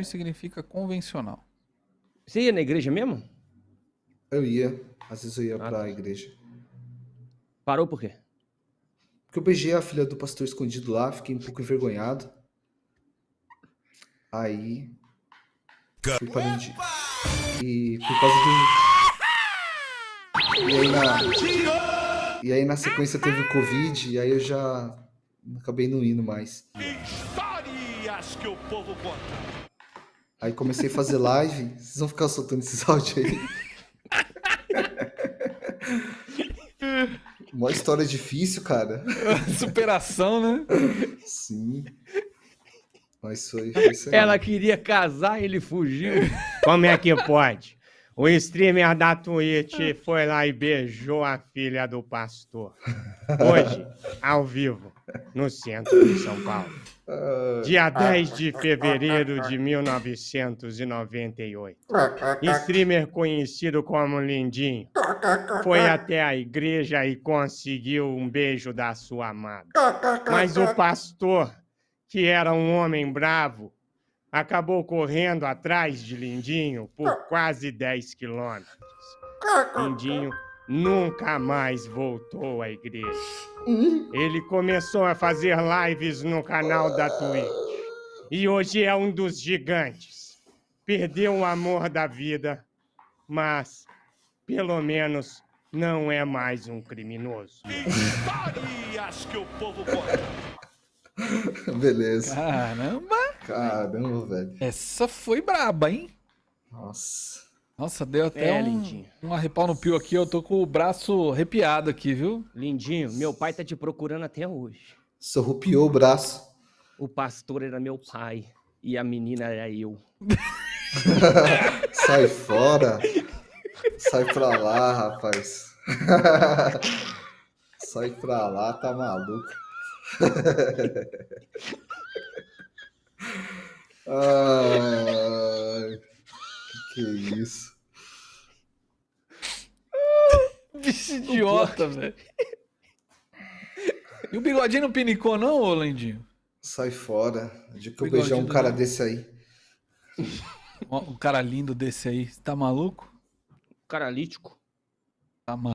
latim significa convencional. Você ia na igreja mesmo? Eu ia. Às vezes eu ia pra igreja. Parou por quê? Porque eu beijei a filha do pastor escondido lá, fiquei um pouco envergonhado. Aí... fui parando de... E por causa de... E aí na sequência teve o Covid, e aí eu já acabei não indo mais. Histórias que o povo conta. Aí comecei a fazer live, vocês vão ficar soltando esses áudios aí. Uma história difícil, cara. Superação, né? Sim. Mas foi isso aí. Ela queria casar, ele fugiu. Como é que pode? O streamer da Twitch foi lá e beijou a filha do pastor. Hoje, ao vivo, no centro de São Paulo. Dia 10 de fevereiro de 1998. Streamer conhecido como Lindinho foi até a igreja e conseguiu um beijo da sua amada. Mas o pastor, que era um homem bravo, acabou correndo atrás de Lindinho por quase 10 quilômetros. Lindinho nunca mais voltou à igreja. Ele começou a fazer lives no canal da Twitch. E hoje é um dos gigantes. Perdeu o amor da vida, mas pelo menos não é mais um criminoso. Histórias que o povo conta. Beleza. Caramba, velho. Essa foi braba, hein? Nossa, deu até um arrepal no pio aqui. Eu tô com o braço arrepiado aqui, viu? Lindinho, meu pai tá te procurando até hoje. Sorrupiou o braço. O pastor era meu pai e a menina era eu. Sai fora. Sai pra lá, rapaz. Sai pra lá, tá maluco. Que isso? Bicho idiota, velho. E o bigodinho não pinicou, não, ô Lindinho? Sai fora. De que eu beijar um cara desse aí. Um cara lindo desse aí. Tá maluco? Caralítico. Tá maluco.